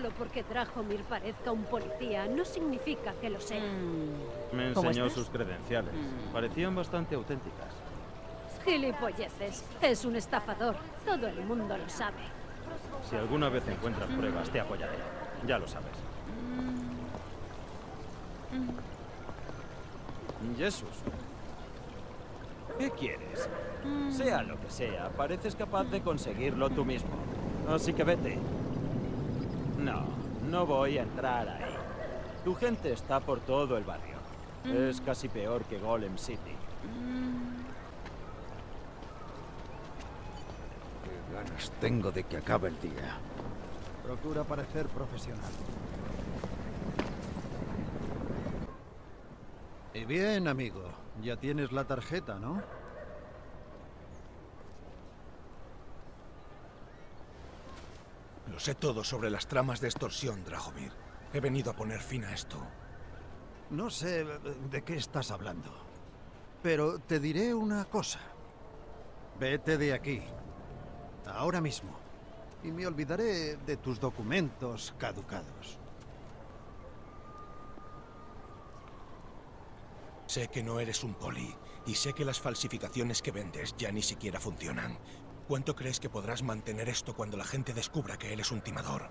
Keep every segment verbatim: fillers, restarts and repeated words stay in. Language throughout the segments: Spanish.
Solo porque Drahomír parezca un policía no significa que lo sea. Mm. Me enseñó sus credenciales. Mm. Parecían bastante auténticas. Gilipolleces. Es un estafador. Todo el mundo lo sabe. Si alguna vez encuentras pruebas, te apoyaré. Ya lo sabes. Mm. Mm. Jesús. ¿Qué quieres? Mm. Sea lo que sea, pareces capaz de conseguirlo tú mismo. Así que vete. No, no voy a entrar ahí. Tu gente está por todo el barrio. Mm. Es casi peor que Golem City. Mm. Qué ganas tengo de que acabe el día. Procura parecer profesional. Y bien, amigo. Ya tienes la tarjeta, ¿no? Lo sé todo sobre las tramas de extorsión, Drahomír. He venido a poner fin a esto. No sé de qué estás hablando, pero te diré una cosa. Vete de aquí, ahora mismo, y me olvidaré de tus documentos caducados. Sé que no eres un poli, y sé que las falsificaciones que vendes ya ni siquiera funcionan. ¿Cuánto crees que podrás mantener esto cuando la gente descubra que eres un timador?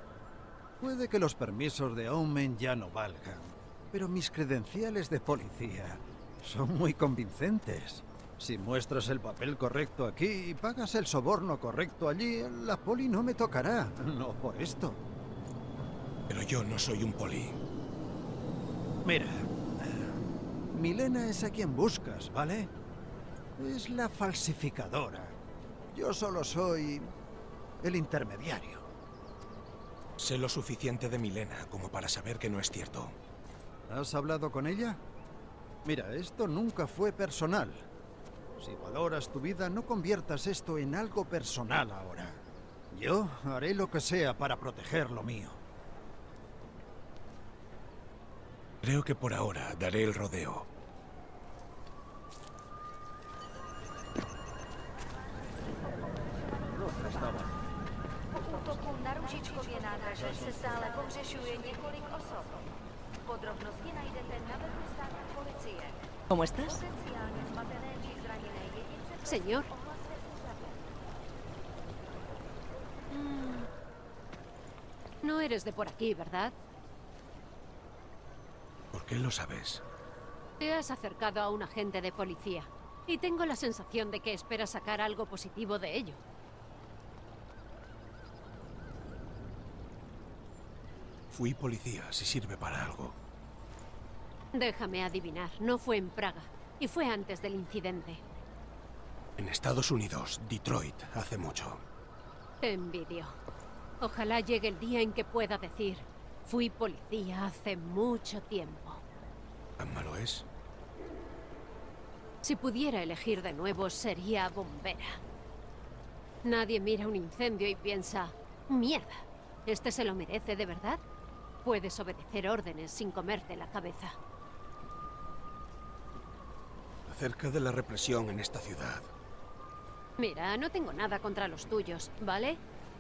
Puede que los permisos de Aumens ya no valgan, pero mis credenciales de policía son muy convincentes. Si muestras el papel correcto aquí y pagas el soborno correcto allí, la poli no me tocará, no por esto. Pero yo no soy un poli. Mira, Milena es a quien buscas, ¿vale? Es la falsificadora. Yo solo soy el intermediario. Sé lo suficiente de Milena como para saber que no es cierto. ¿Has hablado con ella? Mira, esto nunca fue personal. Si valoras tu vida, no conviertas esto en algo personal ahora. Yo haré lo que sea para proteger lo mío. Creo que por ahora daré el rodeo. ¿Cómo estás? Señor. No eres de por aquí, ¿verdad? ¿Por qué lo sabes? Te has acercado a un agente de policía y tengo la sensación de que esperas sacar algo positivo de ello. Fui policía, si sirve para algo. Déjame adivinar, no fue en Praga y fue antes del incidente. En Estados Unidos, Detroit, hace mucho. Te envidio. Ojalá llegue el día en que pueda decir... Fui policía hace mucho tiempo. ¿Tan malo es? Si pudiera elegir de nuevo, sería bombera. Nadie mira un incendio y piensa, mierda, ¿este se lo merece de verdad? Puedes obedecer órdenes sin comerte la cabeza. Acerca de la represión en esta ciudad. Mira, no tengo nada contra los tuyos, ¿vale?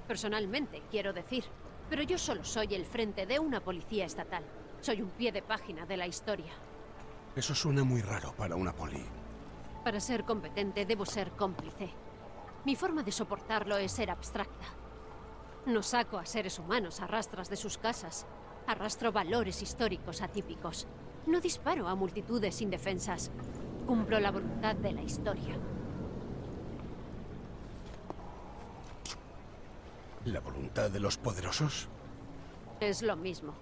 Personalmente, quiero decir... Pero yo solo soy el frente de una policía estatal. Soy un pie de página de la historia. Eso suena muy raro para una poli. Para ser competente debo ser cómplice. Mi forma de soportarlo es ser abstracta. No saco a seres humanos a rastras de sus casas. Arrastro valores históricos atípicos. No disparo a multitudes indefensas. Cumplo la voluntad de la historia. ¿La voluntad de los poderosos? Es lo mismo.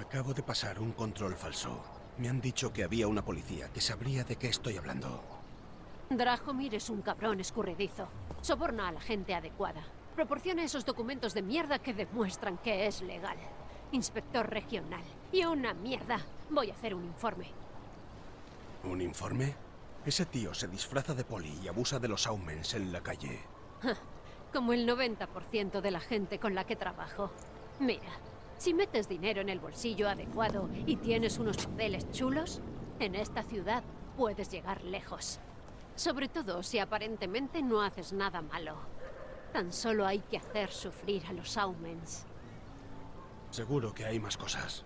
Acabo de pasar un control falso. Me han dicho que había una policía que sabría de qué estoy hablando. Drahomír es un cabrón escurridizo. Soborna a la gente adecuada. Proporciona esos documentos de mierda que demuestran que es legal. Inspector regional. Y una mierda. Voy a hacer un informe. ¿Un informe? Ese tío se disfraza de poli y abusa de los Aumens en la calle. Como el noventa por ciento de la gente con la que trabajo. Mira, si metes dinero en el bolsillo adecuado y tienes unos papeles chulos, en esta ciudad puedes llegar lejos. Sobre todo si aparentemente no haces nada malo. Tan solo hay que hacer sufrir a los Aumens. Seguro que hay más cosas.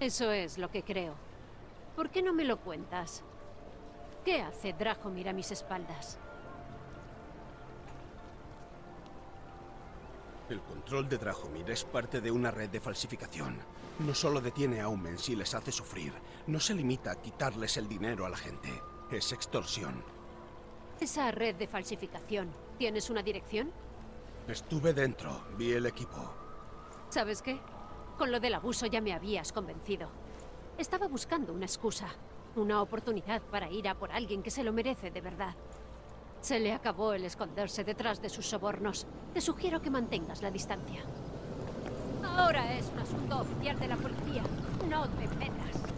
Eso es lo que creo. ¿Por qué no me lo cuentas? ¿Qué hace Drahomír a mis espaldas? El control de Drahomír es parte de una red de falsificación. No solo detiene a Aumens y les hace sufrir, no se limita a quitarles el dinero a la gente. Es extorsión. Esa red de falsificación, ¿tienes una dirección? Estuve dentro, vi el equipo. ¿Sabes qué? Con lo del abuso ya me habías convencido. Estaba buscando una excusa, una oportunidad para ir a por alguien que se lo merece de verdad. Se le acabó el esconderse detrás de sus sobornos. Te sugiero que mantengas la distancia. Ahora es un asunto oficial de la policía. No te metas.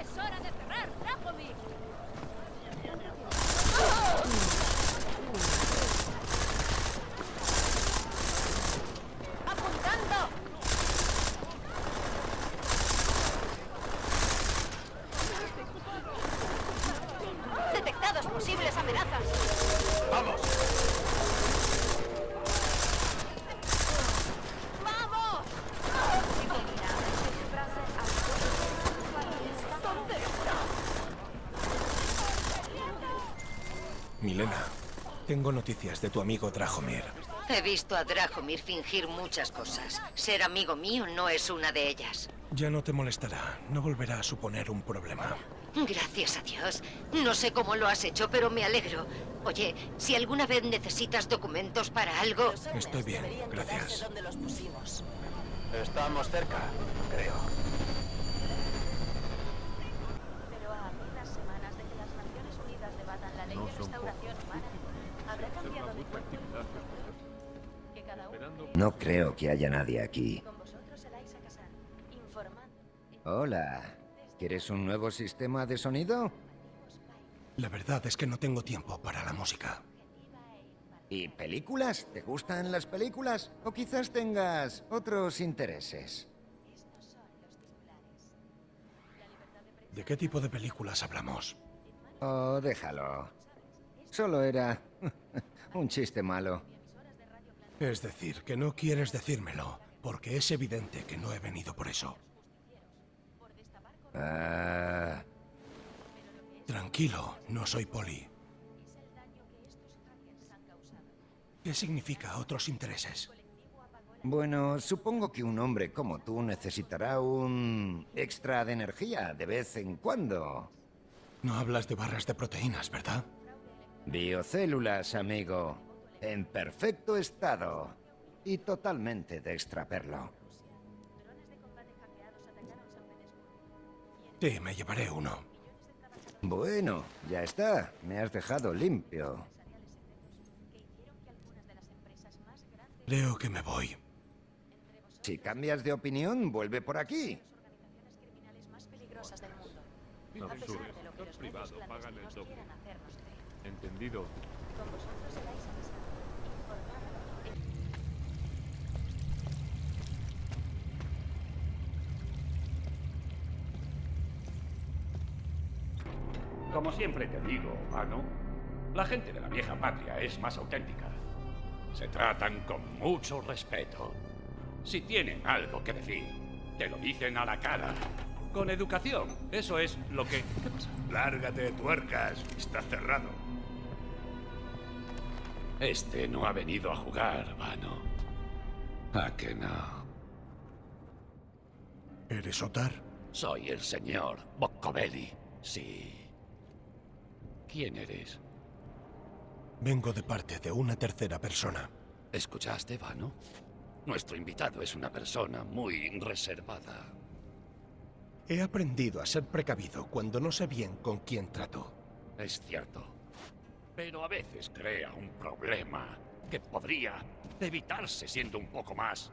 ¡Es hora de cerrar, Drahomír! Milena, tengo noticias de tu amigo Drahomír. He visto a Drahomír fingir muchas cosas. Ser amigo mío no es una de ellas. Ya no te molestará, no volverá a suponer un problema. Gracias a Dios. No sé cómo lo has hecho, pero me alegro. Oye, si alguna vez necesitas documentos para algo... Estoy bien, gracias. Estamos cerca, creo. No son pocos. No creo que haya nadie aquí. Hola, ¿quieres un nuevo sistema de sonido? La verdad es que no tengo tiempo para la música. ¿Y películas? ¿Te gustan las películas? O quizás tengas otros intereses. ¿De qué tipo de películas hablamos? Oh, déjalo. Solo era un chiste malo. Es decir, que no quieres decírmelo, porque es evidente que no he venido por eso. Ah. Tranquilo, no soy poli. ¿Qué significa otros intereses? Bueno, supongo que un hombre como tú necesitará un extra de energía de vez en cuando. No hablas de barras de proteínas, ¿verdad? Biocélulas, amigo. En perfecto estado. Y totalmente de extraperlo. Sí, me llevaré uno. Bueno, ya está. Me has dejado limpio. Creo que me voy. Si cambias de opinión, vuelve por aquí. Privado, pagan el doble. Entendido. Como siempre te digo, mano, la gente de la vieja patria es más auténtica. Se tratan con mucho respeto. Si tienen algo que decir, te lo dicen a la cara. Con educación, eso es lo que... ¿Qué pasa? Lárgate de tuercas, está cerrado. Este no ha venido a jugar, mano. ¿A que no? ¿Eres Otar? Soy el señor Boccobelli, sí. ¿Quién eres? Vengo de parte de una tercera persona. ¿Escuchaste, mano? Nuestro invitado es una persona muy reservada. He aprendido a ser precavido cuando no sé bien con quién trato. Es cierto. Pero a veces crea un problema que podría evitarse siendo un poco más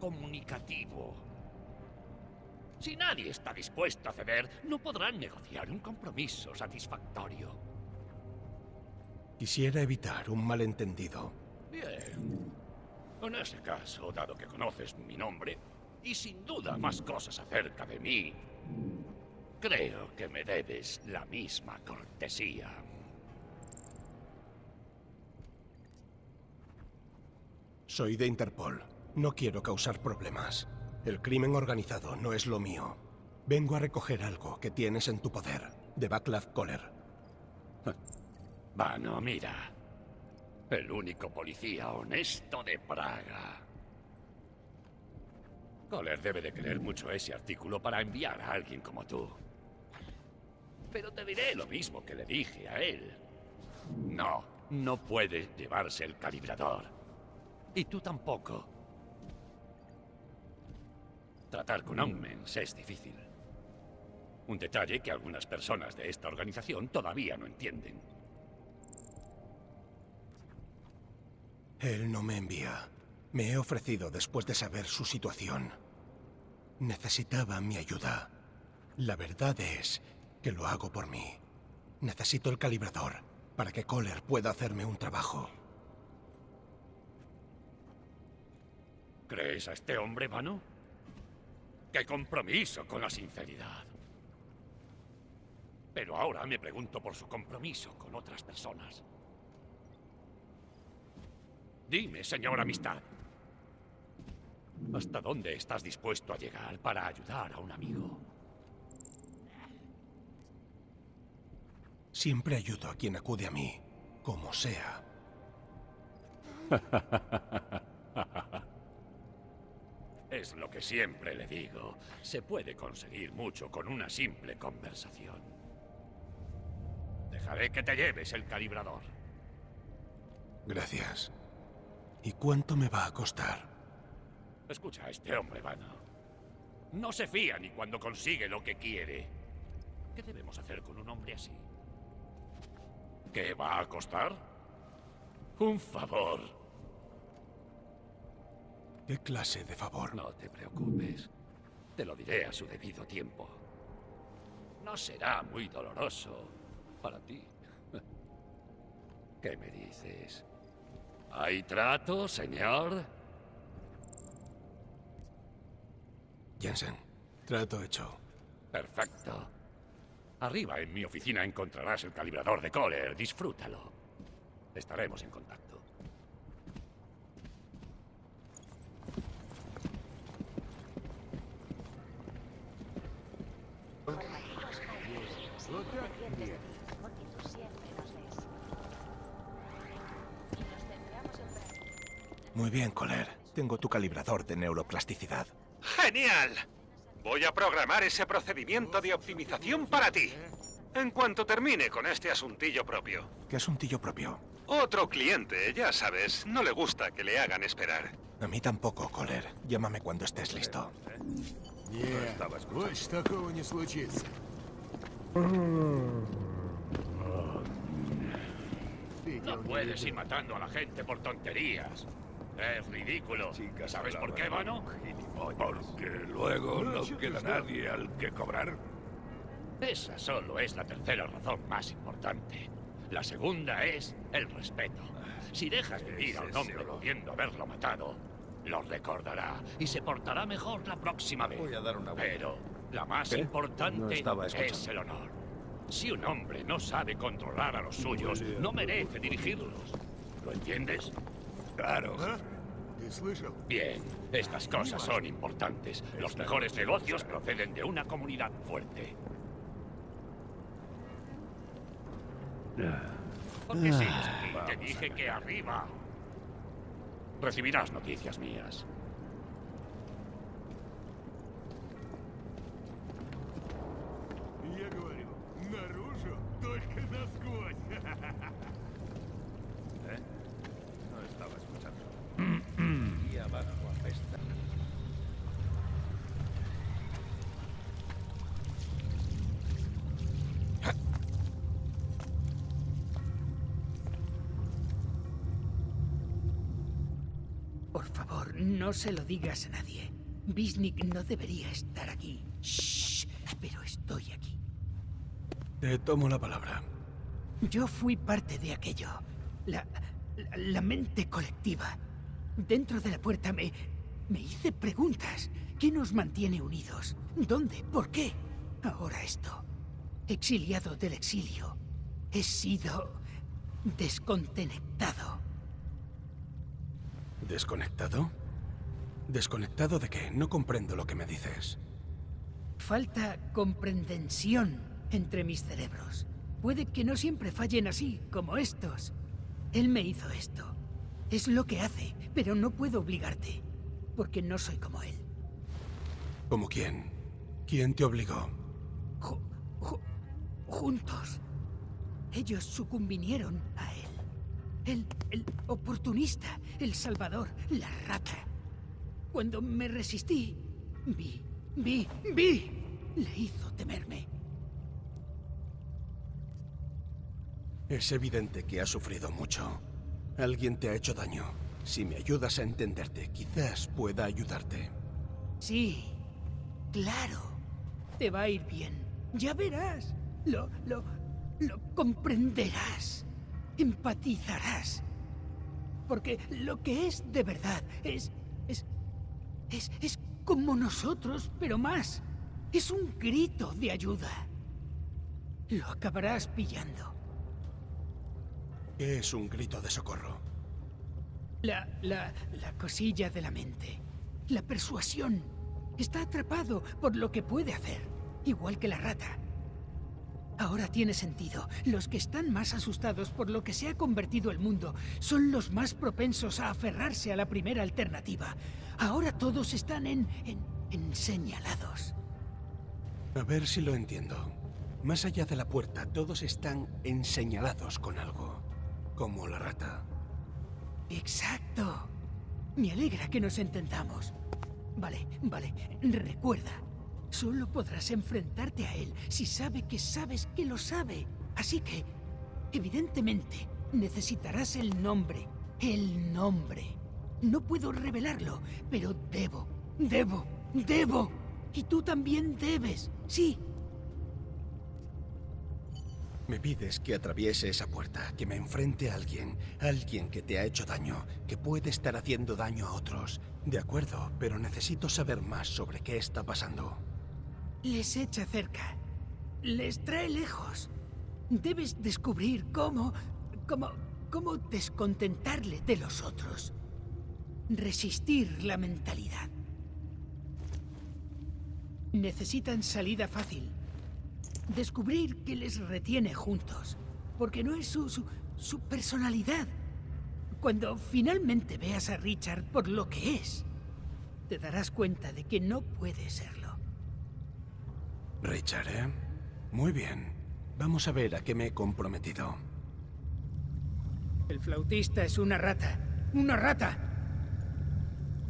comunicativo. Si nadie está dispuesto a ceder, no podrán negociar un compromiso satisfactorio. Quisiera evitar un malentendido. Bien. En ese caso, dado que conoces mi nombre... y sin duda más cosas acerca de mí. Creo que me debes la misma cortesía. Soy de Interpol. No quiero causar problemas. El crimen organizado no es lo mío. Vengo a recoger algo que tienes en tu poder, de Backlash Koller. Bueno, mira. El único policía honesto de Praga. Koller debe de querer mucho ese artículo para enviar a alguien como tú. Pero te diré lo mismo que le dije a él. No, no puedes llevarse el calibrador. Y tú tampoco. Tratar con Aumens es difícil. Un detalle que algunas personas de esta organización todavía no entienden. Él no me envía. Me he ofrecido después de saber su situación. Necesitaba mi ayuda. La verdad es que lo hago por mí. Necesito el calibrador para que Koller pueda hacerme un trabajo. ¿Crees a este hombre vano? ¡Qué compromiso con la sinceridad! Pero ahora me pregunto por su compromiso con otras personas. Dime, señor Amistad, ¿hasta dónde estás dispuesto a llegar para ayudar a un amigo? Siempre ayudo a quien acude a mí, como sea. Es lo que siempre le digo. Se puede conseguir mucho con una simple conversación. Dejaré que te lleves el calibrador. Gracias. ¿Y cuánto me va a costar? Escucha a este hombre vano. No se fía ni cuando consigue lo que quiere. ¿Qué debemos hacer con un hombre así? ¿Qué va a costar? Un favor. ¿Qué clase de favor? No te preocupes. Te lo diré a su debido tiempo. No será muy doloroso para ti. ¿Qué me dices? ¿Hay trato, señor? Jensen, trato hecho. Perfecto. Arriba en mi oficina encontrarás el calibrador de Koller. Disfrútalo. Estaremos en contacto. Muy bien, Koller. Tengo tu calibrador de neuroplasticidad. ¡Genial! Voy a programar ese procedimiento de optimización para ti. En cuanto termine con este asuntillo propio. ¿Qué asuntillo propio? Otro cliente, ya sabes. No le gusta que le hagan esperar. A mí tampoco, Koller. Llámame cuando estés listo. No puedes ir matando a la gente por tonterías. Es ridículo. ¿Sabes por qué, mano? Porque luego no queda nadie al que cobrar. Esa solo es la tercera razón más importante. La segunda es el respeto. Si dejas vivir a un hombre pudiendo haberlo matado, lo recordará y se portará mejor la próxima vez. Voy a dar una vuelta. Pero la más importante es el honor. Si un hombre no sabe controlar a los suyos, no merece dirigirlos. ¿Lo entiendes? Claro. Bien, estas cosas son importantes. Los mejores negocios proceden de una comunidad fuerte. ¿Por qué sigues aquí? Te dije que arriba. Recibirás noticias mías. Por favor, no se lo digas a nadie. Bisnik no debería estar aquí. Shh, pero estoy aquí. Te tomo la palabra. Yo fui parte de aquello. La, la, la mente colectiva. Dentro de la puerta me, me hice preguntas. ¿Qué nos mantiene unidos? ¿Dónde? ¿Por qué? Ahora esto, exiliado del exilio, he sido desconectado. ¿Desconectado? ¿Desconectado de qué? No comprendo lo que me dices. Falta comprensión entre mis cerebros. Puede que no siempre fallen así, como estos. Él me hizo esto. Es lo que hace, pero no puedo obligarte, porque no soy como él. ¿Como quién? ¿Quién te obligó? Ju- ju- juntos. Ellos sucumbinieron a él. El, el oportunista, el salvador, la rata. Cuando me resistí, vi, vi, vi. Le hizo temerme. Es evidente que has sufrido mucho. Alguien te ha hecho daño. Si me ayudas a entenderte, quizás pueda ayudarte. Sí, claro. Te va a ir bien. Ya verás. Lo, lo, lo comprenderás. Empatizarás. Porque lo que es de verdad es... Es, es, es como nosotros, pero más. Es un grito de ayuda. Lo acabarás pillando. ¿Qué es un grito de socorro? La, la, la cosilla de la mente. La persuasión. Está atrapado por lo que puede hacer. Igual que la rata. Ahora tiene sentido. Los que están más asustados por lo que se ha convertido el mundo son los más propensos a aferrarse a la primera alternativa. Ahora todos están en... en, en señalados. A ver si lo entiendo. Más allá de la puerta, todos están enseñalados con algo. Como la rata. ¡Exacto! Me alegra que nos entendamos. Vale, vale. Recuerda. Solo podrás enfrentarte a él si sabe que sabes que lo sabe. Así que, evidentemente, necesitarás el nombre. El nombre. No puedo revelarlo, pero debo, debo, debo. Y tú también debes, sí. Me pides que atraviese esa puerta, que me enfrente a alguien, alguien que te ha hecho daño, que puede estar haciendo daño a otros. De acuerdo, pero necesito saber más sobre qué está pasando. Les echa cerca. Les trae lejos. Debes descubrir cómo... cómo... cómo descontentarle de los otros. Resistir la mentalidad. Necesitan salida fácil. Descubrir que les retiene juntos. Porque no es su, su... su personalidad. Cuando finalmente veas a Richard por lo que es, te darás cuenta de que no puede serlo. Richard, ¿eh? Muy bien. Vamos a ver a qué me he comprometido. El flautista es una rata. ¡Una rata!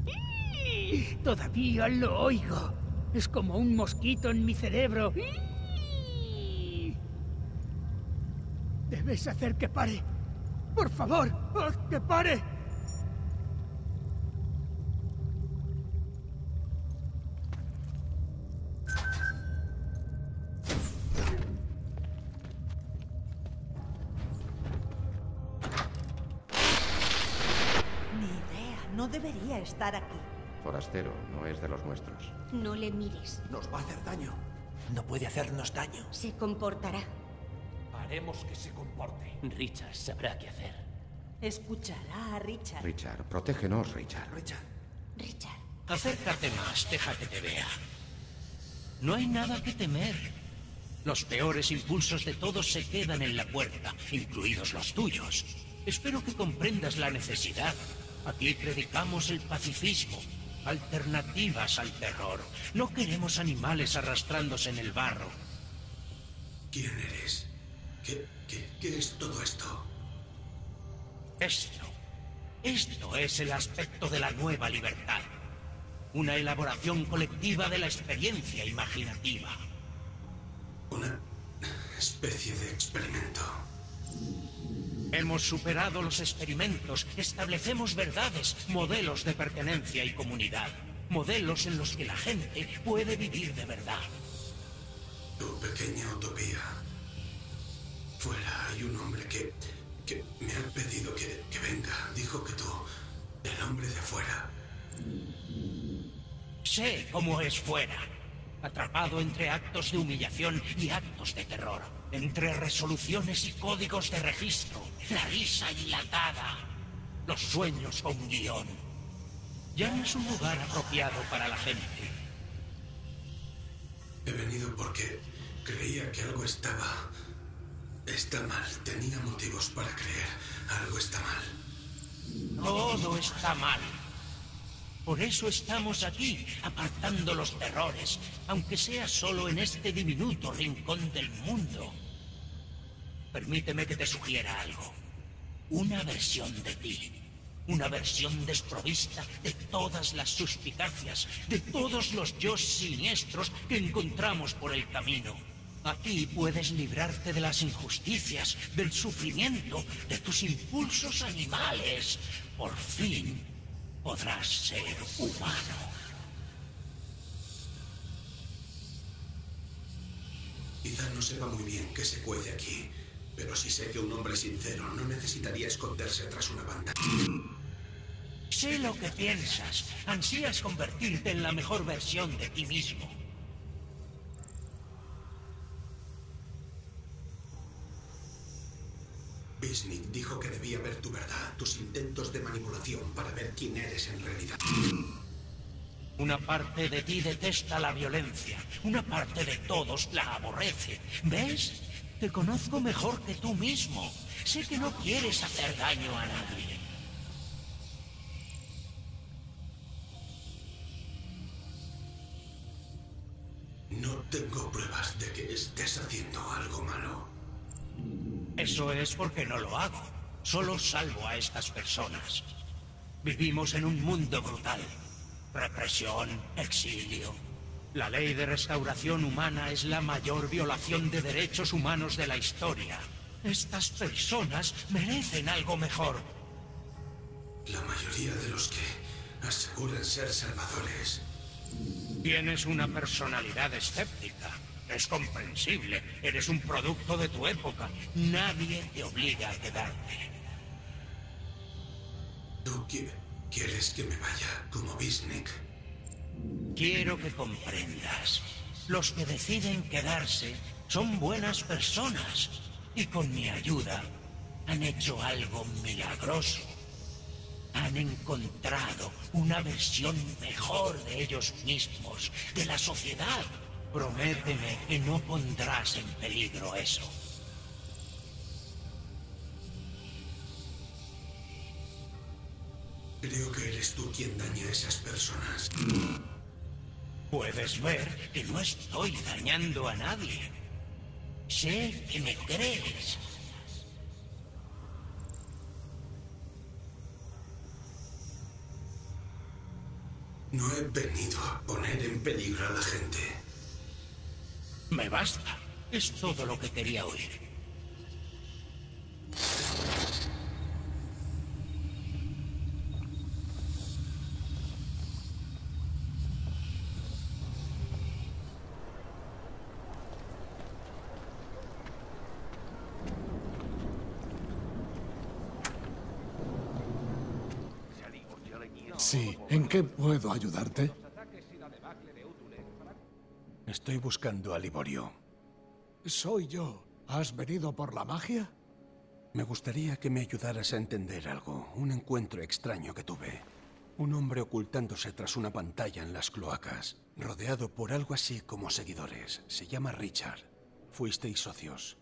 ¡Iii! Todavía lo oigo. Es como un mosquito en mi cerebro. ¡Iii! Debes hacer que pare. ¡Por favor! ¡Haz que pare! Ni idea. No debería estar aquí. Forastero, no es de los nuestros. No le mires. Nos va a hacer daño. No puede hacernos daño. Se comportará. Haremos que se comporte. Richard sabrá qué hacer. Escuchará a Richard. Richard, protégenos, Richard. Richard. Richard. Acércate más, deja que te vea. No hay nada que temer. Los peores impulsos de todos se quedan en la puerta, incluidos los tuyos. Espero que comprendas la necesidad. Aquí predicamos el pacifismo, alternativas al terror. No queremos animales arrastrándose en el barro. ¿Quién eres? ¿Qué, qué, ¿Qué es todo esto? Esto. Esto es el aspecto de la nueva libertad. Una elaboración colectiva de la experiencia imaginativa. Una especie de experimento. Hemos superado los experimentos, establecemos verdades, modelos de pertenencia y comunidad. Modelos en los que la gente puede vivir de verdad. Tu pequeña utopía. Fuera hay un hombre que, que me ha pedido que, que venga. Dijo que tú, el hombre de fuera. Sé cómo es fuera. atrapado entre actos de humillación y actos de terror, entre resoluciones y códigos de registro, la risa enlatada, los sueños con guión. Ya no es un lugar apropiado para la gente. He venido porque creía que algo estaba... está mal. Tenía motivos para creer. Algo está mal. Todo está mal. Por eso estamos aquí, apartando los terrores, aunque sea solo en este diminuto rincón del mundo. Permíteme que te sugiera algo. Una versión de ti. Una versión desprovista de todas las suspicacias, de todos los yo siniestros que encontramos por el camino. Aquí puedes librarte de las injusticias, del sufrimiento, de tus impulsos animales. Por fin podrás ser humano. Quizá no sepa muy bien qué se cuece aquí, pero sí sé que un hombre sincero no necesitaría esconderse tras una banda. Sé lo que piensas. Ansías convertirte en la mejor versión de ti mismo. Bisnik dijo que debía ver tu verdad, tus intentos de manipulación para ver quién eres en realidad. Una parte de ti detesta la violencia, una parte de todos la aborrece. ¿Ves? Te conozco mejor que tú mismo. Sé que no quieres hacer daño a nadie. No tengo pruebas de que estés haciendo algo malo. Eso es porque no lo hago. Solo salvo a estas personas. Vivimos en un mundo brutal. Represión, exilio. La Ley de Restauración Humana es la mayor violación de derechos humanos de la historia. Estas personas merecen algo mejor. La mayoría de los que aseguran ser salvadores. Tienes una personalidad escéptica. Es comprensible. Eres un producto de tu época. Nadie te obliga a quedarte. ¿Tú qué? ¿Quieres que me vaya como Bisnik? Quiero que comprendas. Los que deciden quedarse son buenas personas. Y con mi ayuda han hecho algo milagroso. Han encontrado una versión mejor de ellos mismos, de la sociedad. Prométeme que no pondrás en peligro eso. Creo que eres tú quien daña a esas personas. Puedes ver que no estoy dañando a nadie. Sé que me crees. No he venido a poner en peligro a la gente. Me basta. Es todo lo que quería oír. Sí, ¿en qué puedo ayudarte? Estoy buscando a Liborio. Soy yo. ¿Has venido por la magia? Me gustaría que me ayudaras a entender algo. Un encuentro extraño que tuve. Un hombre ocultándose tras una pantalla en las cloacas, rodeado por algo así como seguidores. Se llama Richard. Fuisteis socios.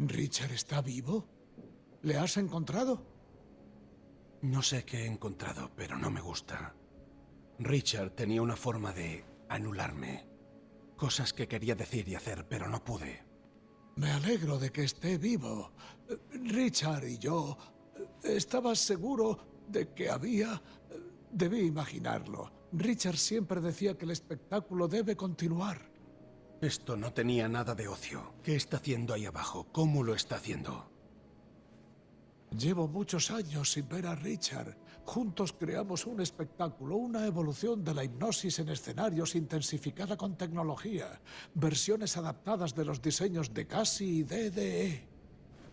¿Richard está vivo? ¿Le has encontrado? No sé qué he encontrado, pero no me gusta. Richard tenía una forma de... anularme. Cosas que quería decir y hacer, pero no pude. Me alegro de que esté vivo. Richard y yo... Estaba seguro de que había... Debí imaginarlo. Richard siempre decía que el espectáculo debe continuar. Esto no tenía nada de ocio. ¿Qué está haciendo ahí abajo? ¿Cómo lo está haciendo? Llevo muchos años sin ver a Richard. Juntos creamos un espectáculo, una evolución de la hipnosis en escenarios intensificada con tecnología. Versiones adaptadas de los diseños de Cassie y D D E.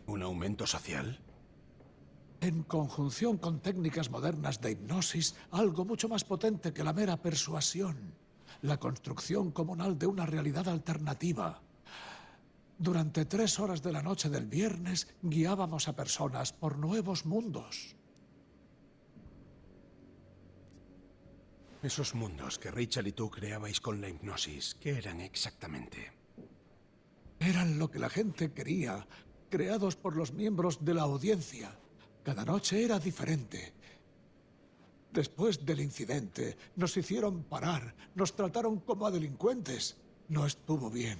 ¿Un aumento social? En conjunción con técnicas modernas de hipnosis, algo mucho más potente que la mera persuasión. la construcción comunal de una realidad alternativa. Durante tres horas de la noche del viernes guiábamos a personas por nuevos mundos. Esos mundos que Rachel y tú creabais con la hipnosis, ¿qué eran exactamente? Eran lo que la gente quería, creados por los miembros de la audiencia. Cada noche era diferente. Después del incidente, nos hicieron parar, nos trataron como a delincuentes. No estuvo bien.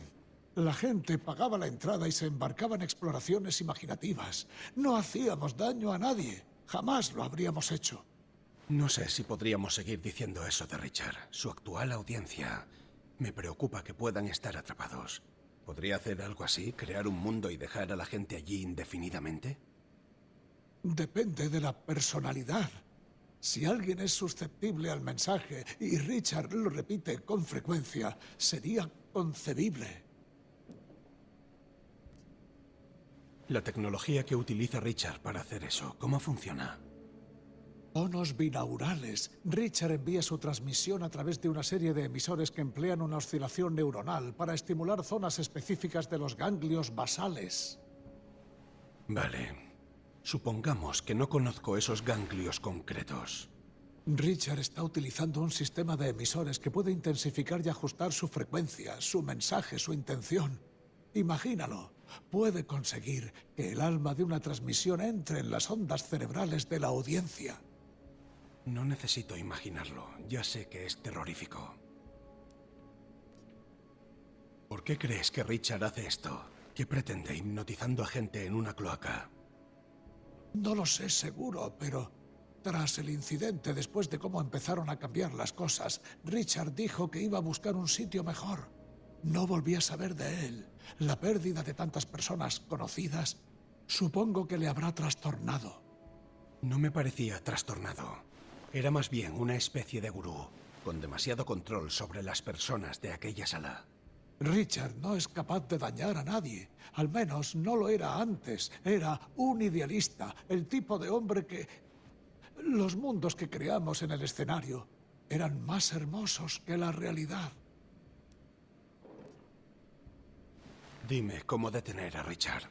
La gente pagaba la entrada y se embarcaba en exploraciones imaginativas. No hacíamos daño a nadie. Jamás lo habríamos hecho. No sé si podríamos seguir diciendo eso de Richard. Su actual audiencia. Me preocupa que puedan estar atrapados. ¿Podría hacer algo así? ¿Crear un mundo y dejar a la gente allí indefinidamente? Depende de la personalidad. Si alguien es susceptible al mensaje y Richard lo repite con frecuencia, sería concebible. La tecnología que utiliza Richard para hacer eso, ¿cómo funciona? Tonos binaurales. Richard envía su transmisión a través de una serie de emisores que emplean una oscilación neuronal para estimular zonas específicas de los ganglios basales. Vale. Supongamos que no conozco esos ganglios concretos. Richard está utilizando un sistema de emisores que puede intensificar y ajustar su frecuencia, su mensaje, su intención. Imagínalo. Puede conseguir que el alma de una transmisión entre en las ondas cerebrales de la audiencia. No necesito imaginarlo. Ya sé que es terrorífico. ¿Por qué crees que Richard hace esto? ¿Qué pretende hipnotizando a gente en una cloaca? No lo sé seguro, pero tras el incidente, después de cómo empezaron a cambiar las cosas, Richard dijo que iba a buscar un sitio mejor. No volví a saber de él. La pérdida de tantas personas conocidas, supongo que le habrá trastornado. No me parecía trastornado. Era más bien una especie de gurú, con demasiado control sobre las personas de aquella sala. Richard no es capaz de dañar a nadie. Al menos no lo era antes. Era un idealista, el tipo de hombre que... Los mundos que creamos en el escenario eran más hermosos que la realidad. Dime cómo detener a Richard.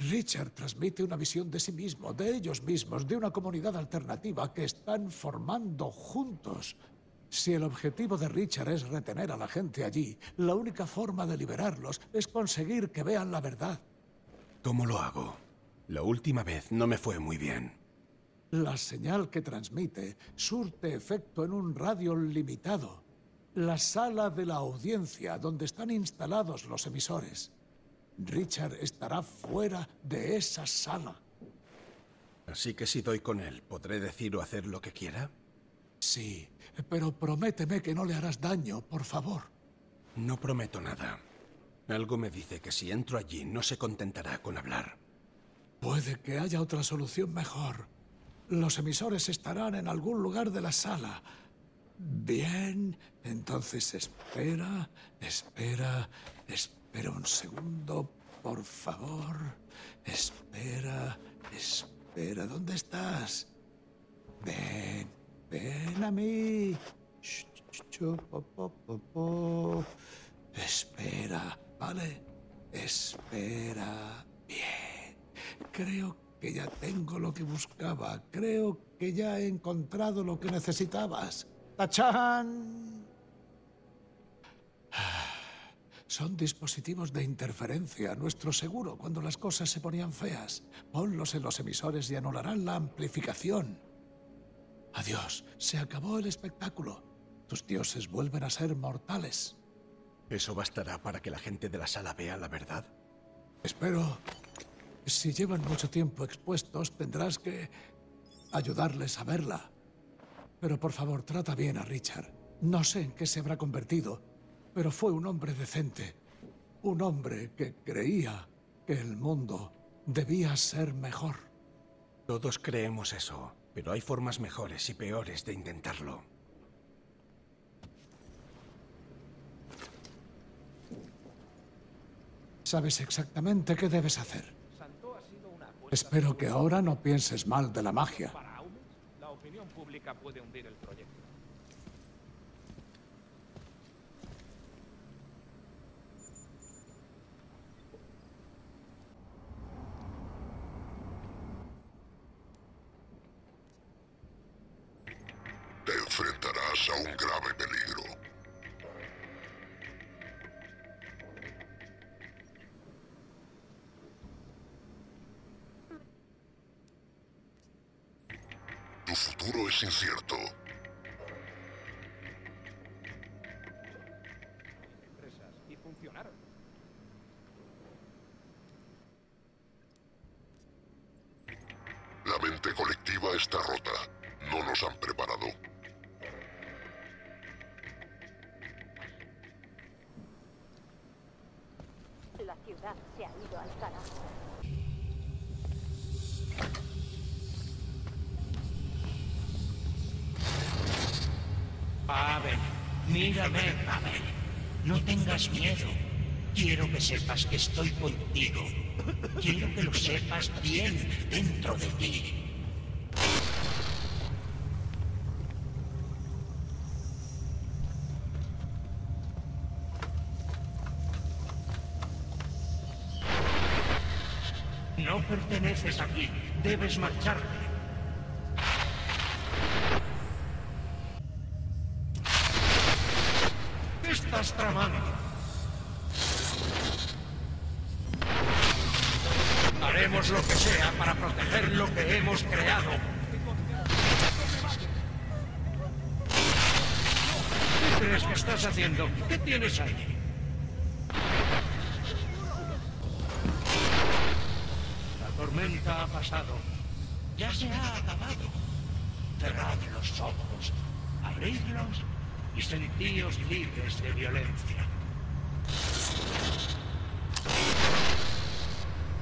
Richard transmite una visión de sí mismo, de ellos mismos, de una comunidad alternativa que están formando juntos. Si el objetivo de Richard es retener a la gente allí, la única forma de liberarlos es conseguir que vean la verdad. ¿Cómo lo hago? La última vez no me fue muy bien. La señal que transmite surte efecto en un radio limitado. La sala de la audiencia, donde están instalados los emisores. Richard estará fuera de esa sala. Así que si doy con él, ¿podré decir o hacer lo que quiera? Sí, pero prométeme que no le harás daño, por favor. No prometo nada. Algo me dice que si entro allí no se contentará con hablar. Puede que haya otra solución mejor. Los emisores estarán en algún lugar de la sala. Bien, entonces espera, espera, espera un segundo, por favor. Espera, espera, ¿dónde estás? Ven. Ven a mí. Espera, ¿vale? Espera. Bien. Creo que ya tengo lo que buscaba. Creo que ya he encontrado lo que necesitabas. ¡Tachán! Son dispositivos de interferencia, nuestro seguro, cuando las cosas se ponían feas. Ponlos en los emisores y anularán la amplificación. Adiós, se acabó el espectáculo. Tus dioses vuelven a ser mortales. ¿Eso bastará para que la gente de la sala vea la verdad? Espero. Si llevan mucho tiempo expuestos, tendrás que ayudarles a verla. Pero por favor, trata bien a Richard. No sé en qué se habrá convertido, pero fue un hombre decente. Un hombre que creía que el mundo debía ser mejor. Todos creemos eso. Pero hay formas mejores y peores de intentarlo. Sabes exactamente qué debes hacer. Espero que ahora no pienses mal de la magia. Para Aumens, la opinión pública puede hundir el proyecto. enfrentarás a un grave peligro. Tu futuro es incierto. Y funcionaron. La mente colectiva está rota. No nos han preparado. La ciudad se ha ido al carajo. Pavel, mírame, Pavel. No tengas miedo. Quiero que sepas que estoy contigo. Quiero que lo sepas bien dentro de ti. No perteneces aquí. Debes marcharte. Estás tramando. Haremos lo que sea para proteger lo que hemos creado. ¿Qué crees que estás haciendo? ¿Qué tienes ahí? La tormenta ha pasado. Ya se ha acabado. Cerrad los ojos. Abridlos. Y sentíos libres de violencia.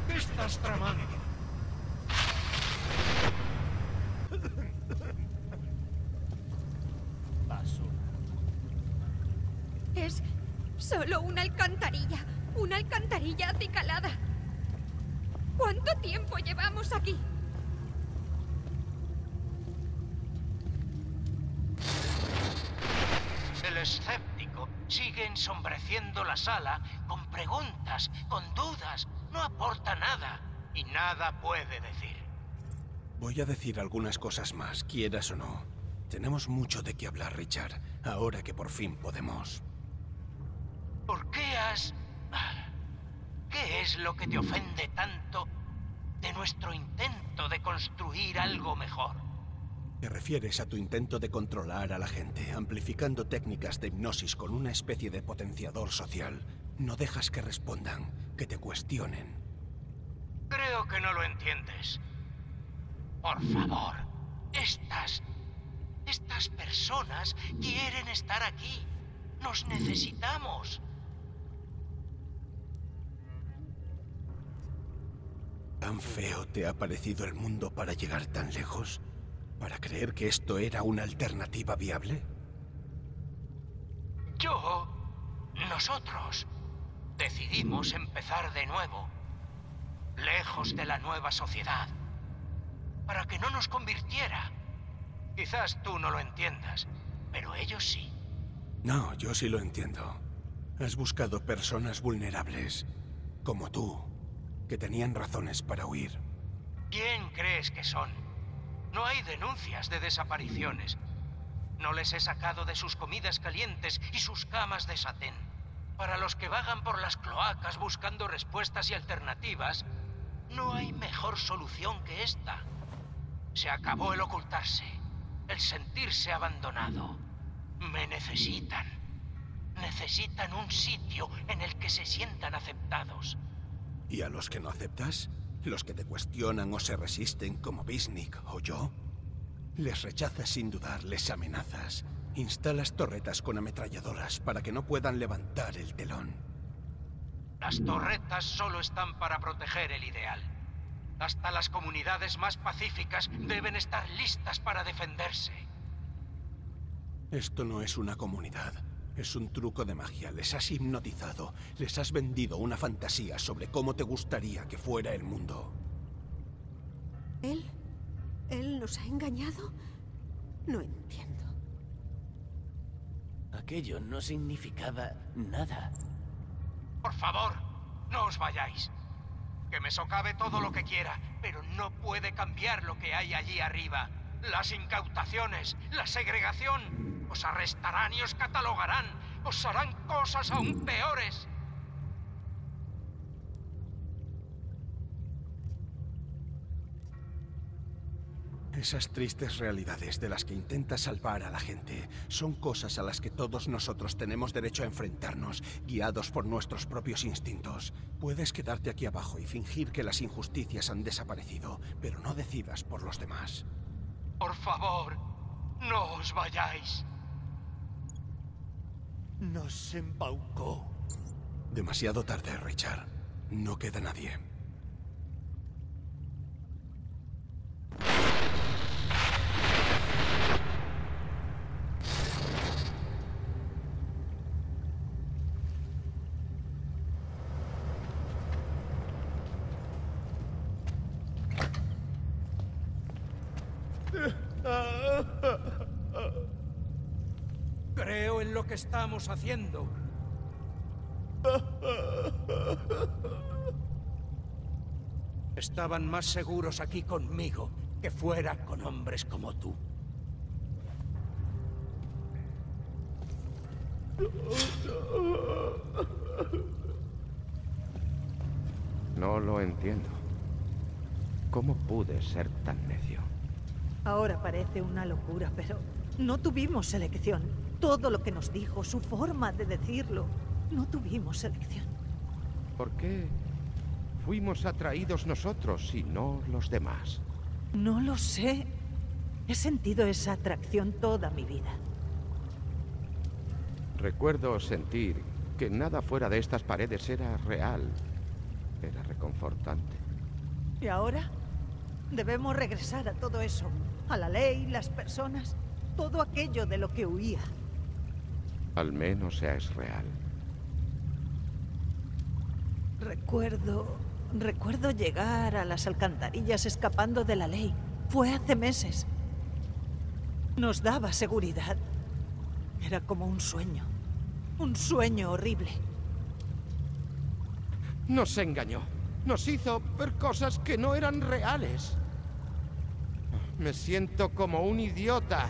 ¿Qué estás tramando? Paso. Es solo una alcantarilla. Una alcantarilla acicalada. ¿Cuánto tiempo llevamos aquí? Escéptico sigue ensombreciendo la sala con preguntas, con dudas, no aporta nada y nada puede decir. Voy a decir algunas cosas más, quieras o no. Tenemos mucho de qué hablar, Richard, ahora que por fin podemos. ¿Por qué has...? ¿Qué es lo que te ofende tanto de nuestro intento de construir algo mejor? Te refieres a tu intento de controlar a la gente, amplificando técnicas de hipnosis con una especie de potenciador social. No dejas que respondan, que te cuestionen. Creo que no lo entiendes. Por favor, estas... estas personas quieren estar aquí. Nos necesitamos. ¿Tan feo te ha parecido el mundo para llegar tan lejos? ¿Para creer que esto era una alternativa viable? Yo... Nosotros... Decidimos empezar de nuevo. Lejos de la nueva sociedad. Para que no nos convirtiera. Quizás tú no lo entiendas, pero ellos sí. No, yo sí lo entiendo. Has buscado personas vulnerables, como tú, que tenían razones para huir. ¿Quién crees que son? No hay denuncias de desapariciones. No les he sacado de sus comidas calientes y sus camas de satén. Para los que vagan por las cloacas buscando respuestas y alternativas, no hay mejor solución que esta. Se acabó el ocultarse, el sentirse abandonado. Me necesitan. Necesitan un sitio en el que se sientan aceptados. ¿Y a los que no aceptas? Los que te cuestionan o se resisten, como Bisnik o yo, les rechazas sin dudar, les amenazas. Instalas torretas con ametralladoras para que no puedan levantar el telón. Las torretas solo están para proteger el ideal. Hasta las comunidades más pacíficas deben estar listas para defenderse. Esto no es una comunidad. Es un truco de magia. Les has hipnotizado. Les has vendido una fantasía sobre cómo te gustaría que fuera el mundo. ¿Él? ¿Él nos ha engañado? No entiendo. Aquello no significaba nada. Por favor, no os vayáis. Que me socave todo lo que quiera, pero no puede cambiar lo que hay allí arriba. Las incautaciones, la segregación... Os arrestarán y os catalogarán. Os harán cosas aún peores. Esas tristes realidades de las que intenta salvar a la gente son cosas a las que todos nosotros tenemos derecho a enfrentarnos, guiados por nuestros propios instintos. Puedes quedarte aquí abajo y fingir que las injusticias han desaparecido, pero no decidas por los demás. Por favor, no os vayáis. Nos embaucó. Demasiado tarde, Richard. No queda nadie. Creo en lo que estamos haciendo. Estaban más seguros aquí conmigo que fuera con hombres como tú. No lo entiendo. ¿Cómo pude ser tan necio? Ahora parece una locura, pero no tuvimos elección. Todo lo que nos dijo, su forma de decirlo, no tuvimos elección. ¿Por qué fuimos atraídos nosotros y no los demás? No lo sé. He sentido esa atracción toda mi vida. Recuerdo sentir que nada fuera de estas paredes era real. Era reconfortante. ¿Y ahora? Debemos regresar a todo eso. A la ley, las personas, todo aquello de lo que huía. Al menos ya es real. Recuerdo... Recuerdo llegar a las alcantarillas escapando de la ley. Fue hace meses. Nos daba seguridad. Era como un sueño. Un sueño horrible. Nos engañó. Nos hizo ver cosas que no eran reales. Me siento como un idiota.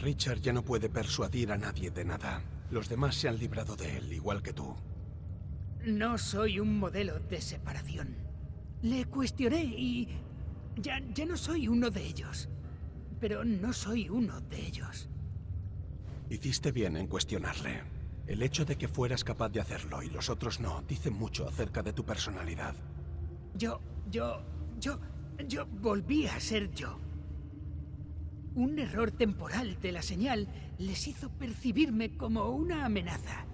Richard ya no puede persuadir a nadie de nada. Los demás se han librado de él, igual que tú. No soy un modelo de separación. Le cuestioné y... Ya, ya no soy uno de ellos. Pero no soy uno de ellos. Hiciste bien en cuestionarle. El hecho de que fueras capaz de hacerlo y los otros no, dice mucho acerca de tu personalidad. Yo, yo, yo, yo volví a ser yo. Un error temporal de la señal les hizo percibirme como una amenaza.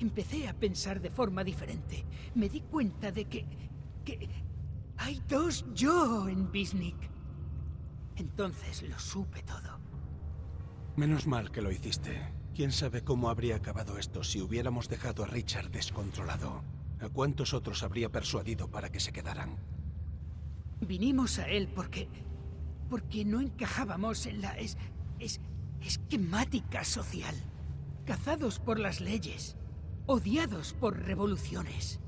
Empecé a pensar de forma diferente. Me di cuenta de que... que hay dos yo en Bisnik. Entonces lo supe todo. Menos mal que lo hiciste. Quién sabe cómo habría acabado esto si hubiéramos dejado a Richard descontrolado. ¿A cuántos otros habría persuadido para que se quedaran? Vinimos a él porque... porque no encajábamos en la es, es, esquemática social. Cazados por las leyes. Odiados por revoluciones.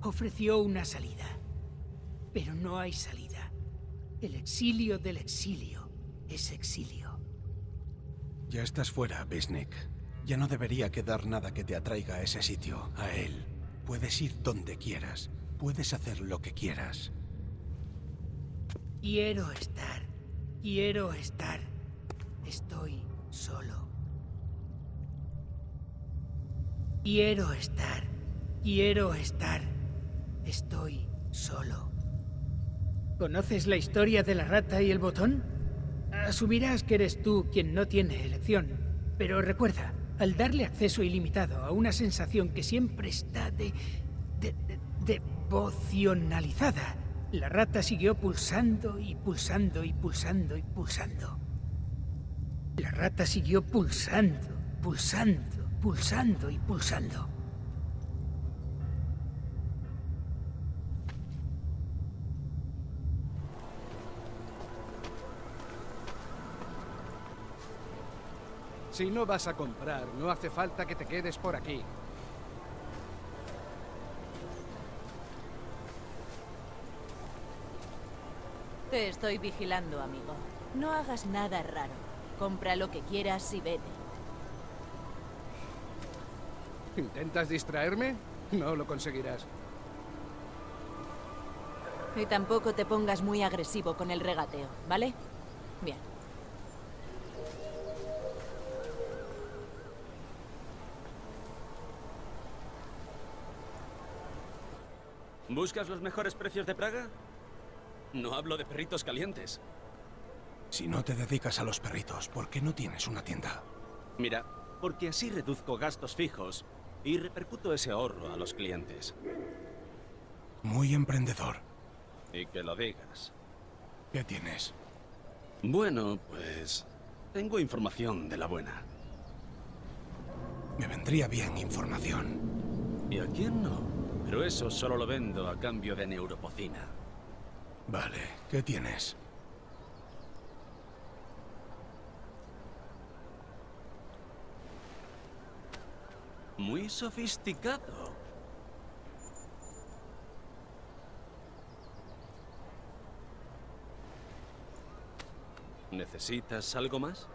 Ofreció una salida. Pero no hay salida. El exilio del exilio es exilio. Ya estás fuera, Bisnik. Ya no debería quedar nada que te atraiga a ese sitio, a él. Puedes ir donde quieras. Puedes hacer lo que quieras. Quiero estar. Quiero estar. Estoy solo. Quiero estar. Quiero estar. Estoy solo. ¿Conoces la historia de la rata y el botón? Asumirás que eres tú quien no tiene elección. Pero recuerda, al darle acceso ilimitado a una sensación que siempre está de... de... de devocionalizada, la rata siguió pulsando y pulsando y pulsando y pulsando. La rata siguió pulsando, pulsando, pulsando y pulsando. Si no vas a comprar, no hace falta que te quedes por aquí. Te estoy vigilando, amigo. No hagas nada raro. Compra lo que quieras y vete. ¿Intentas distraerme? No lo conseguirás. Y tampoco te pongas muy agresivo con el regateo, ¿vale? Bien. ¿Buscas los mejores precios de Praga? No hablo de perritos calientes. Si no te dedicas a los perritos, ¿por qué no tienes una tienda? Mira, porque así reduzco gastos fijos y repercuto ese ahorro a los clientes. Muy emprendedor. Y que lo digas. ¿Qué tienes? Bueno, pues... tengo información de la buena. Me vendría bien información. ¿Y a quién no? Pero eso solo lo vendo a cambio de neuropocina. Vale, ¿qué tienes? Muy sofisticado. ¿Necesitas algo más?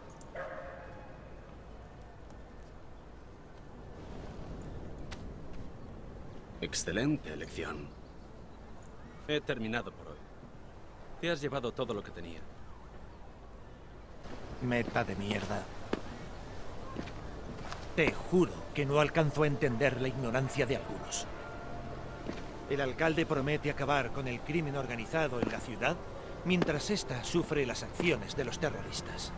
Excelente elección. He terminado por hoy. Te has llevado todo lo que tenía. Meta de mierda. Te juro que no alcanzo a entender la ignorancia de algunos. El alcalde promete acabar con el crimen organizado en la ciudad, mientras ésta sufre las acciones de los terroristas.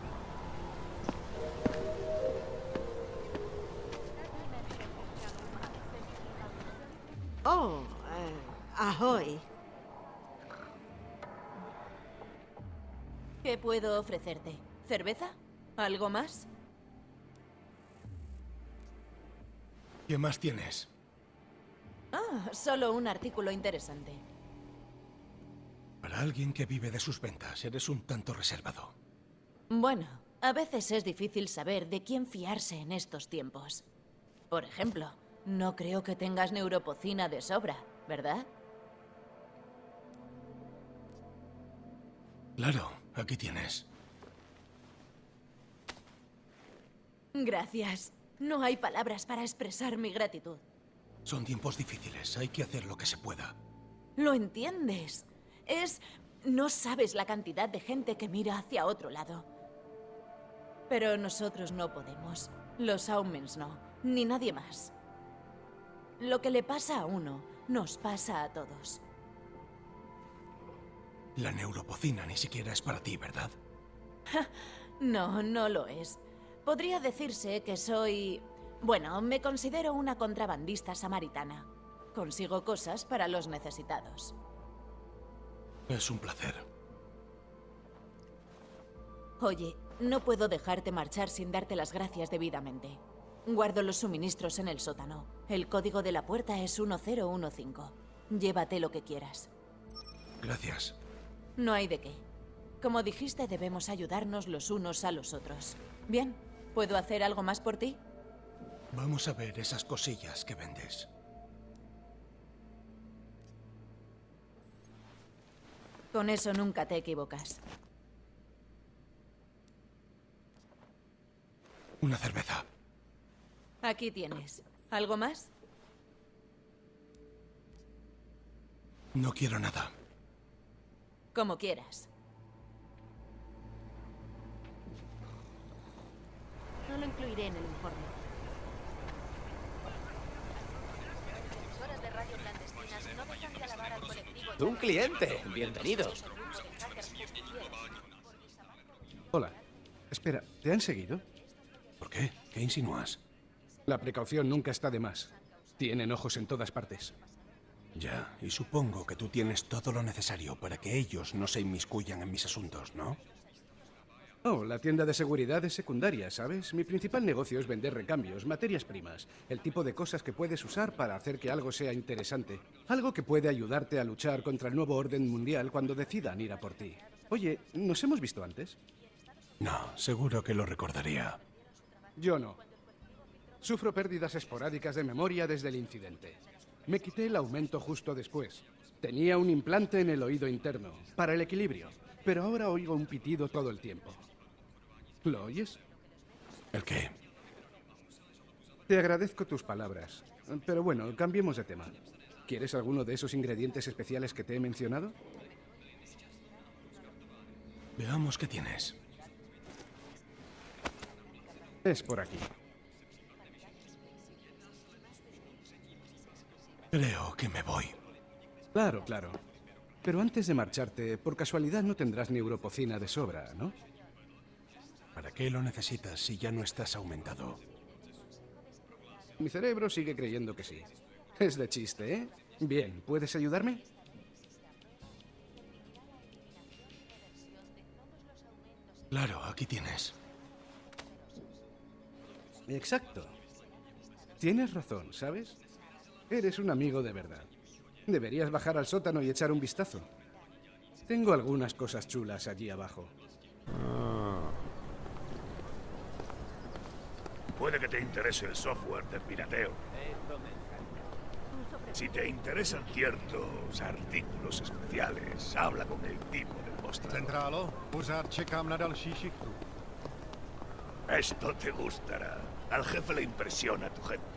Oh, eh, ahoy. ¿Qué puedo ofrecerte? ¿Cerveza? ¿Algo más? ¿Qué más tienes? Ah, solo un artículo interesante. Para alguien que vive de sus ventas, eres un tanto reservado. Bueno, a veces es difícil saber de quién fiarse en estos tiempos. Por ejemplo, no creo que tengas neuropocina de sobra, ¿verdad? Claro, aquí tienes. Gracias. No hay palabras para expresar mi gratitud. Son tiempos difíciles, hay que hacer lo que se pueda. ¿Lo entiendes? Es... no sabes la cantidad de gente que mira hacia otro lado. Pero nosotros no podemos. Los Aumens no, ni nadie más. Lo que le pasa a uno, nos pasa a todos. La neuropocina ni siquiera es para ti, ¿verdad? No, no lo es. Podría decirse que soy... bueno, me considero una contrabandista samaritana. Consigo cosas para los necesitados. Es un placer. Oye, no puedo dejarte marchar sin darte las gracias debidamente. Guardo los suministros en el sótano. El código de la puerta es uno cero uno cinco. Llévate lo que quieras. Gracias. No hay de qué. Como dijiste, debemos ayudarnos los unos a los otros. Bien, ¿puedo hacer algo más por ti? Vamos a ver esas cosillas que vendes. Con eso nunca te equivocas. Una cerveza. Aquí tienes. ¿Algo más? No quiero nada. Como quieras. No lo incluiré en el informe. Un cliente, bienvenido. Hola. Espera, ¿te han seguido? ¿Por qué? ¿Qué insinúas? La precaución nunca está de más. Tienen ojos en todas partes. Ya, y supongo que tú tienes todo lo necesario para que ellos no se inmiscuyan en mis asuntos, ¿no? Oh, la tienda de seguridad es secundaria, ¿sabes? Mi principal negocio es vender recambios, materias primas, el tipo de cosas que puedes usar para hacer que algo sea interesante. Algo que puede ayudarte a luchar contra el nuevo orden mundial cuando decidan ir a por ti. Oye, ¿nos hemos visto antes? No, seguro que lo recordaría. Yo no. Sufro pérdidas esporádicas de memoria desde el incidente. Me quité el aumento justo después. Tenía un implante en el oído interno, para el equilibrio, pero ahora oigo un pitido todo el tiempo. ¿Lo oyes? ¿El qué? Te agradezco tus palabras, pero bueno, cambiemos de tema. ¿Quieres alguno de esos ingredientes especiales que te he mencionado? Veamos qué tienes. Es por aquí. Creo que me voy. Claro, claro. Pero antes de marcharte, por casualidad no tendrás neuropocina de sobra, ¿no? ¿Para qué lo necesitas si ya no estás aumentado? Mi cerebro sigue creyendo que sí. Es de chiste, ¿eh? Bien, ¿puedes ayudarme? Claro, aquí tienes. Exacto. Tienes razón, ¿sabes? Eres un amigo de verdad. Deberías bajar al sótano y echar un vistazo. Tengo algunas cosas chulas allí abajo. Puede que te interese el software de pirateo. Si te interesan ciertos artículos especiales, habla con el tipo del mostrador. Centralo, usar checam na další shiftu. Esto te gustará. Al jefe le impresiona a tu gente.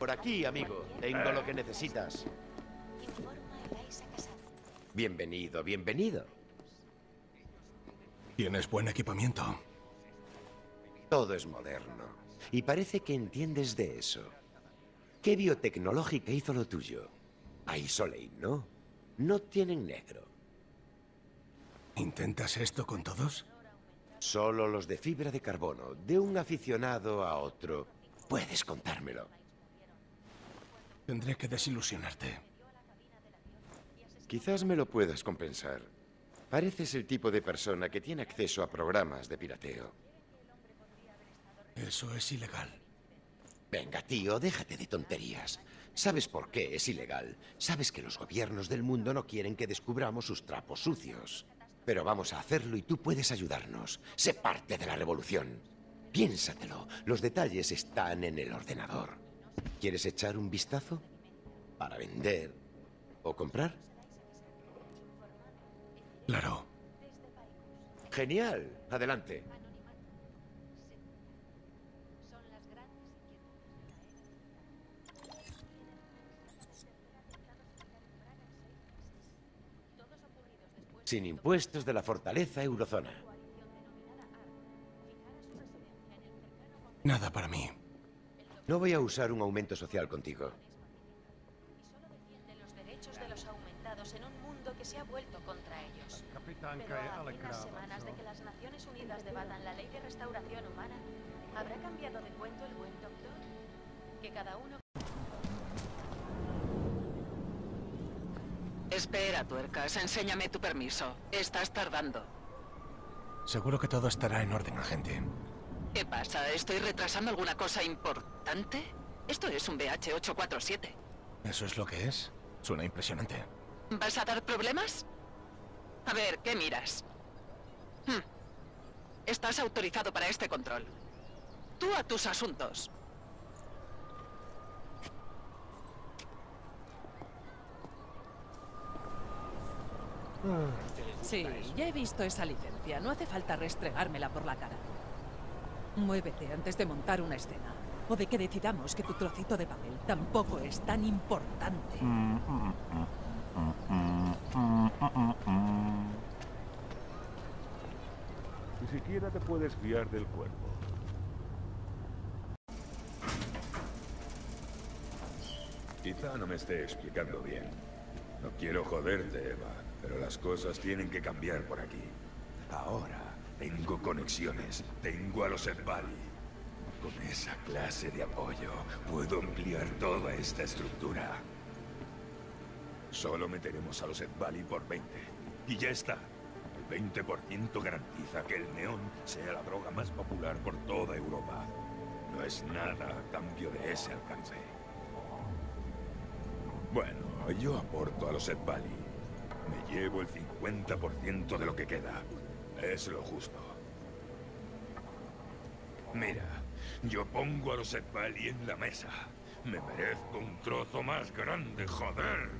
Por aquí, amigo. Tengo lo que necesitas. Bienvenido, bienvenido. Tienes buen equipamiento. Todo es moderno. Y parece que entiendes de eso. ¿Qué biotecnológica hizo lo tuyo? Ahí Solein, ¿no? No tienen negro. ¿Intentas esto con todos? Solo los de fibra de carbono, de un aficionado a otro. Puedes contármelo. Tendré que desilusionarte. Quizás me lo puedas compensar. Pareces el tipo de persona que tiene acceso a programas de pirateo. Eso es ilegal. Venga, tío, déjate de tonterías. ¿Sabes por qué es ilegal? Sabes que los gobiernos del mundo no quieren que descubramos sus trapos sucios. Pero vamos a hacerlo y tú puedes ayudarnos. Sé parte de la revolución. Piénsatelo. Los detalles están en el ordenador. ¿Quieres echar un vistazo? ¿Para vender o comprar? Claro. Genial. Adelante. Sin impuestos de la fortaleza eurozona. Nada para mí. No voy a usar un aumento social contigo. Espera, tuercas. Enséñame tu permiso. Estás tardando. Seguro que todo estará en orden, agente. ¿Qué pasa? ¿Estoy retrasando alguna cosa importante? Esto es un B H ocho cuatro siete. ¿Eso es lo que es? Suena impresionante. ¿Vas a dar problemas? A ver, ¿qué miras? Hm. Estás autorizado para este control. Tú a tus asuntos. Sí, ya he visto esa licencia. No hace falta restregármela por la cara. Muévete antes de montar una escena. O de que decidamos que tu trocito de papel tampoco es tan importante. Ni siquiera te puedes fiar del cuerpo. Quizá no me esté explicando bien. No quiero joderte, Eva. Pero las cosas tienen que cambiar por aquí. Ahora tengo conexiones, tengo a los Edvali. Con esa clase de apoyo puedo ampliar toda esta estructura. Solo meteremos a los Edvali por veinte. Y ya está. El veinte por ciento garantiza que el neón sea la droga más popular por toda Europa. No es nada a cambio de ese alcance. Bueno, yo aporto a los Edvali. Me llevo el cincuenta por ciento de lo que queda. Es lo justo. Mira, yo pongo a los Edvali en la mesa. Me merezco un trozo más grande, joder.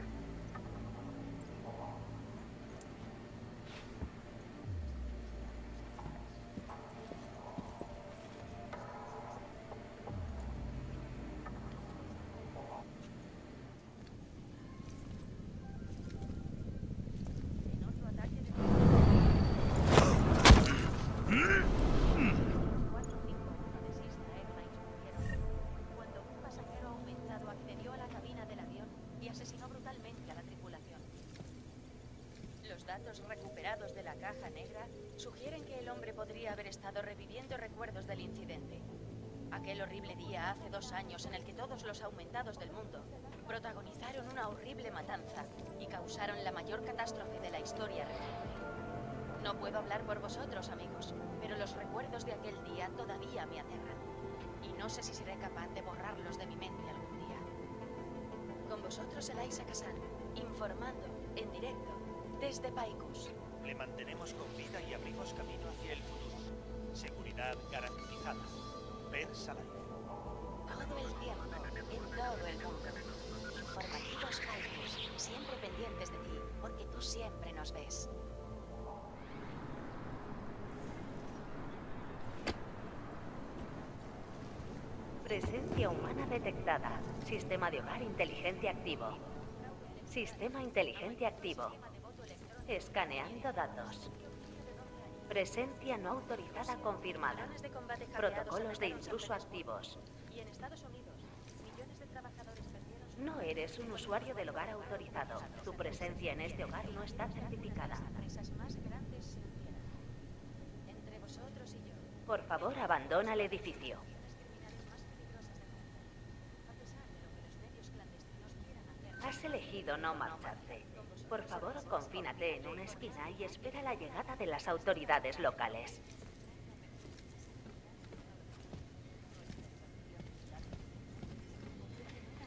Datos recuperados de la caja negra sugieren que el hombre podría haber estado reviviendo recuerdos del incidente. Aquel horrible día hace dos años en el que todos los aumentados del mundo protagonizaron una horrible matanza y causaron la mayor catástrofe de la historia reciente. No puedo hablar por vosotros, amigos, pero los recuerdos de aquel día todavía me aterran. Y no sé si seré capaz de borrarlos de mi mente algún día. Con vosotros, Eliza Cassan, informando en directo desde Páicos. Le mantenemos con vida y abrimos camino hacia el futuro. Seguridad garantizada. Per Salai. Todo el tiempo, en todo el mundo. Informativos Páicos, siempre pendientes de ti, porque tú siempre nos ves. Presencia humana detectada. Sistema de hogar inteligente activo. Sistema inteligente activo. Escaneando datos. Presencia no autorizada confirmada. Protocolos de intruso activos. No eres un usuario del hogar autorizado. Tu presencia en este hogar no está certificada. Por favor, abandona el edificio. Has elegido no marcharte. Por favor, confínate en una esquina y espera la llegada de las autoridades locales.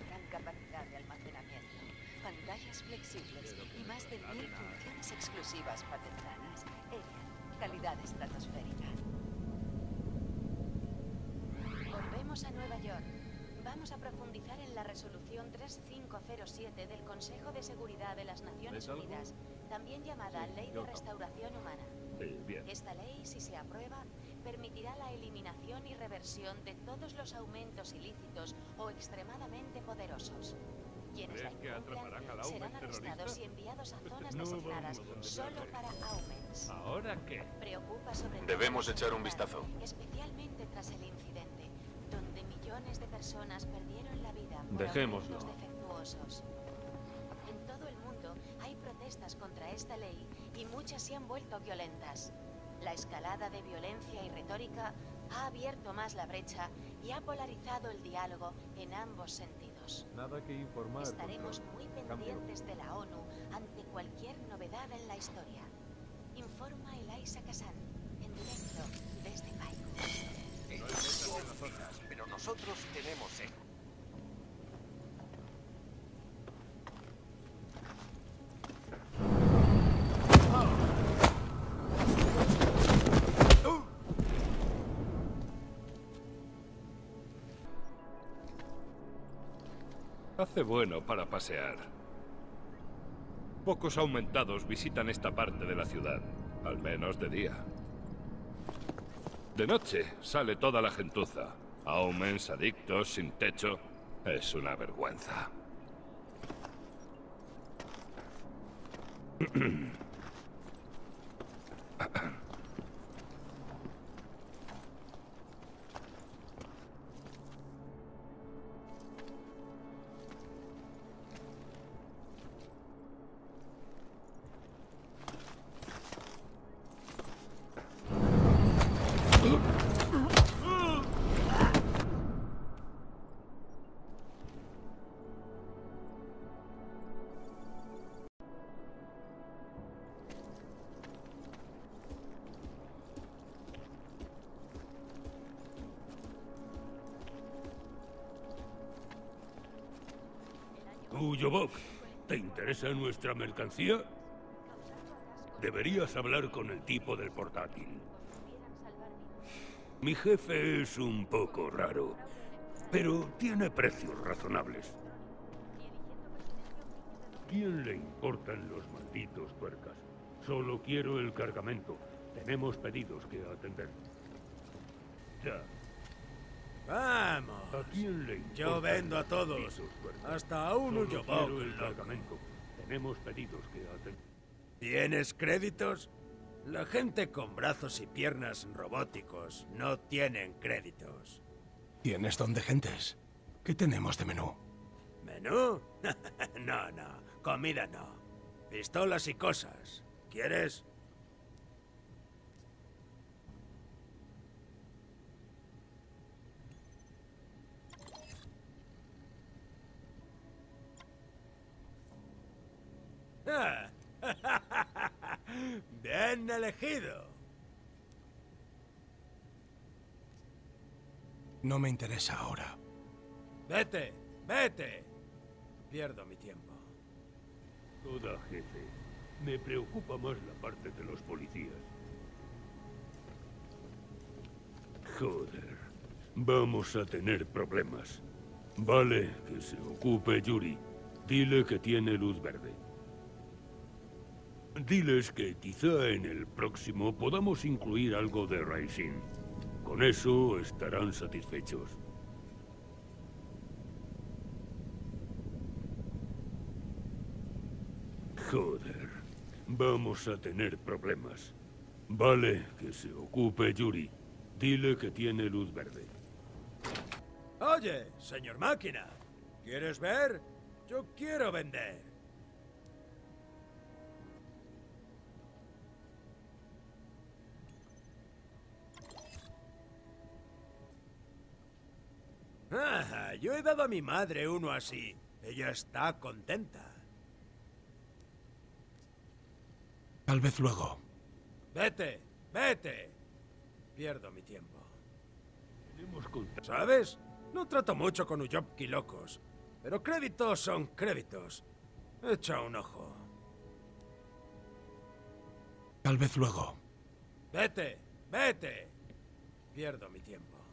Gran capacidad de almacenamiento, pantallas flexibles y más de mil funciones exclusivas patentadas. Ella, calidad estratosférica. Volvemos a Nueva York. Vamos a profundizar en la resolución treinta y cinco cero siete del Consejo de Seguridad de las Naciones Unidas, también llamada Ley de Restauración Humana. Esta ley, si se aprueba, permitirá la eliminación y reversión de todos los aumentos ilícitos o extremadamente poderosos. Quienes la incumplan serán arrestados y enviados a zonas designadas solo para Aumens. ¿Ahora qué? Preocupa sobre todo. Debemos echar un vistazo. Especialmente tras el incidente. Millones de personas perdieron la vida por aumentos defectuosos. En todo el mundo hay protestas contra esta ley y muchas se han vuelto violentas. La escalada de violencia y retórica ha abierto más la brecha y ha polarizado el diálogo en ambos sentidos. Nada que informar. Estaremos muy pendientes de la ONU ante cualquier novedad en la historia. Informa Eliza Cassan, en directo desde Fayos. No hay metas en las zonas, pero nosotros tenemos eco. Hace bueno para pasear. Pocos aumentados visitan esta parte de la ciudad, al menos de día. De noche sale toda la gentuza. Aumens, adictos, sin techo. Es una vergüenza. Bob, ¿te interesa nuestra mercancía? Deberías hablar con el tipo del portátil. Mi jefe es un poco raro, pero tiene precios razonables. ¿Quién le importan los malditos tuercas? Solo quiero el cargamento. Tenemos pedidos que atender. Ya. Vamos. ¿A quién le importan? Yo vendo a todos. Hasta a uno yo pago el cargamento. Tenemos pedidos que atender. ¿Tienes créditos? La gente con brazos y piernas robóticos no tienen créditos. ¿Tienes don de gentes? ¿Qué tenemos de menú? ¿Menú? No, no. Comida no. Pistolas y cosas. ¿Quieres? Ah. Bien elegido. No me interesa ahora. Vete, vete. Pierdo mi tiempo. Toda, jefe. Me preocupa más la parte de los policías. Joder. Vamos a tener problemas. Vale, que se ocupe Yuri. Dile que tiene luz verde. Diles que quizá en el próximo podamos incluir algo de Racing. Con eso estarán satisfechos. Joder, vamos a tener problemas. Vale, que se ocupe Yuri. Dile que tiene luz verde. Oye, señor máquina, ¿quieres ver? Yo quiero vender. Ah, yo he dado a mi madre uno así. Ella está contenta. Tal vez luego. Vete, vete. Pierdo mi tiempo. Tenemos culpa. ¿Sabes? No trato mucho con Uyopki locos, pero créditos son créditos. Echa un ojo. Tal vez luego. Vete, vete. Pierdo mi tiempo.